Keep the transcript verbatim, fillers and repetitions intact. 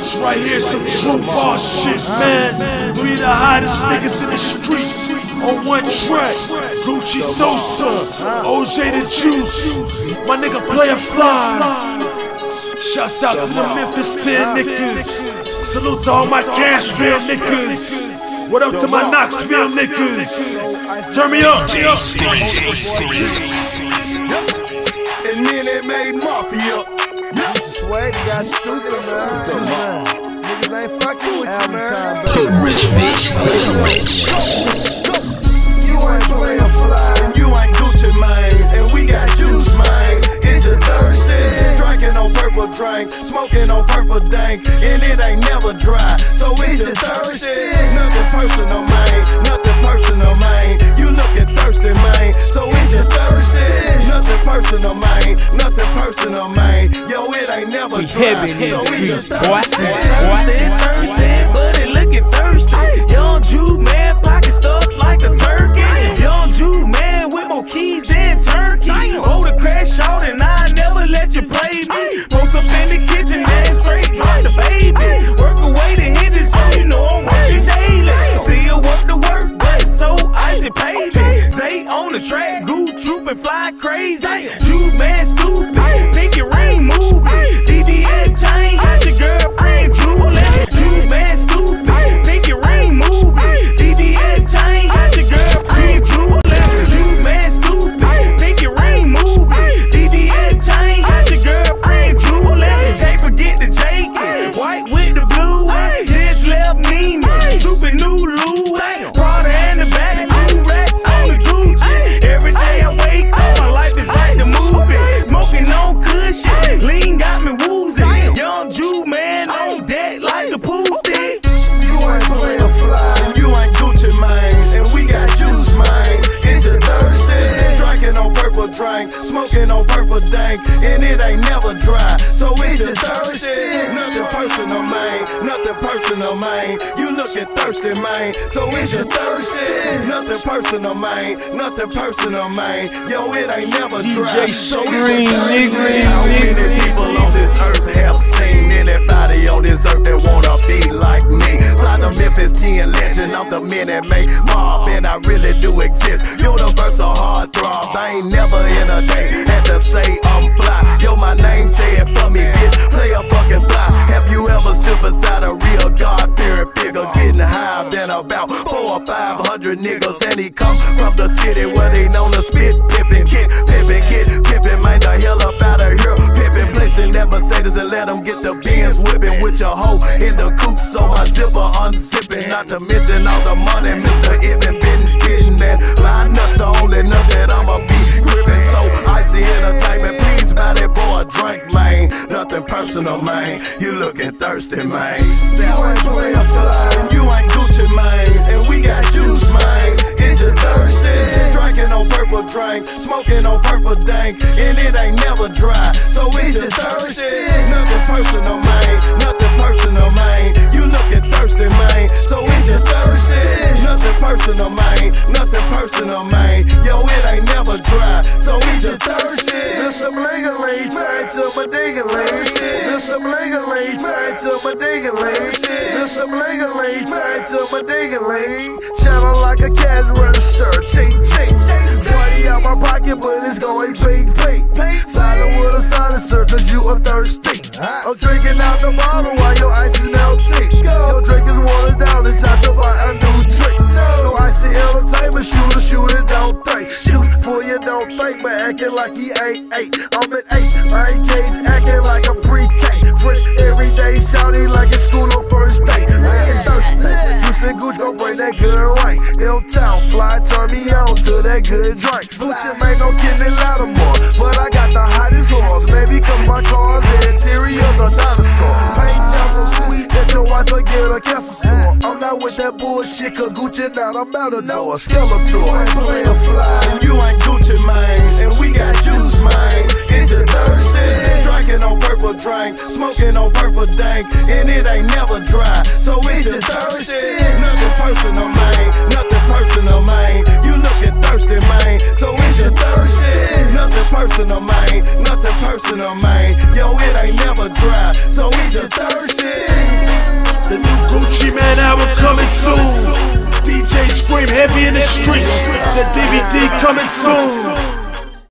This right here some true boss shit, man. We the hottest niggas in the streets on one track. Gucci Sosa, O J Da Juice, my nigga Playa Fly. Shouts out to the Memphis ten niggas. Salute to all my Cashville niggas. What up to my Knoxville niggas? Turn me up. And then they made Mafia. Way, they got stupid, man. Niggas ain't fucking every time, baby. Rich bitch, rich, rich. You ain't Playa Fly, and you ain't Gucci Mane, and we got Juice Mane. It's your third sip, drinking on purple drink, smoking on purple dank, and it ain't never dry. So it's your third sip. Nothing personal, man. Nothing personal, man. You looking thirsty, man. So it's your third sip. Nothing personal, man. Nothing personal, man. Yo, ain't never heavy, heavy, so heavy. Thirsty, thirsty, thirsty, but it looking thirsty. Young Jew man, pocket stuffed like a turkey. Young Jew man, with more keys than turkey. Oh, the crash out and I never let you play me. Post up in the kitchen and straight drop the baby. Work away the hinges, so you know I'm working daily. Still work the work, but so icy baby. Zay on the track, goo troop and fly crazy. Jew man stupid, think it rain move. Smoking on purple dank, and it ain't never dry. So it's your thirsty. Nothing personal, man. Nothing personal, man. You looking thirsty, man. So it's your thirsty. Nothing personal, man. Nothing personal, man. Yo, it ain't never dry. D J Scream, nigga. How many people on this earth have seen anybody on this earth that wanna be like me? Fly the Memphis ten legend. I'm the men that make mob, and I really do exist. Universal heartthrob. I ain't never in a day had to say I'm fly. Yo, my name say it for me, bitch. Playa fucking fly. Have you ever stood beside a real God-fearing figure, getting higher than about four or five hundred niggas? And he come from the city where they known to spit, pippin', kick, pippin', get, pippin', man, the hell up out of here, pippin', place and never say this and let them get the Benz whippin' with your hoe in the coupe, so my zipper unzippin'. Not to mention all the money Mister Ibn been getting, and lying nuts, the only nuts that I'ma be grippin'. So icy entertainment, please buy that boy a drink, man. Nothing personal, man. You looking thirsty, man. You ain't Playa Fly, you ain't Gucci Mane, and we got Juice Mane. It's your thirsty. Drinking on purple drink, smoking on purple dank, and it ain't never dry. So it's your thirsty. Nothing personal, man. Nothing personal, man. You looking thirsty, man. So it's your thirsty. Nothing personal, man. Nothing personal, man. Yo, it ain't never dry. So it's your thirsty. Mister Blingling, try to my dingling. Mister Blingling, try to my dingling. Mister Blingling, try to my dingling. Shadow like a cash register. Ching, ching. Twenty out my pocket, but it's going big, big. Silent with a silencer, cause you are thirsty. I'm drinking out the bottle while your ice is melting. Your drink is watered down, it's time to buy a new drink. So I see entertainment, shoot it, shoot it, don't think. Shoot for you, don't think, but acting like he ain't eight. I'm an eight, I ain't cage, acting like I'm pre-K. Fresh every day, shouting like it's school on first day. Ain't thirsty, Juice and Gucci gon' bring that good right. Ill-town, fly, turn me on to that good drink. Gucci Mane gon' give me Lattimore, but I got the hottest horse. Maybe cause my cars and interiors are dinosaur. Paint y'all so sweet that your wife will get a cancer sore. I'm not with that bullshit, cause Gucci not a matador. Skeletor. You ain't Playa Fly, you ain't Gucci Mane, and we got Juice Mane. It's your thirsty. Drinking on purple drink, smoking on purple dank, and it ain't never dry. So it's your thirsty. Nothing personal, man. Nothing personal, man. You looking thirsty, man. So it's your thirsty. Nothing personal, man. Nothing personal, man. Yo, it ain't never dry. So it's your thirsty. Scream, man, album coming soon. D J Scream, heavy in the streets. The D V D coming soon.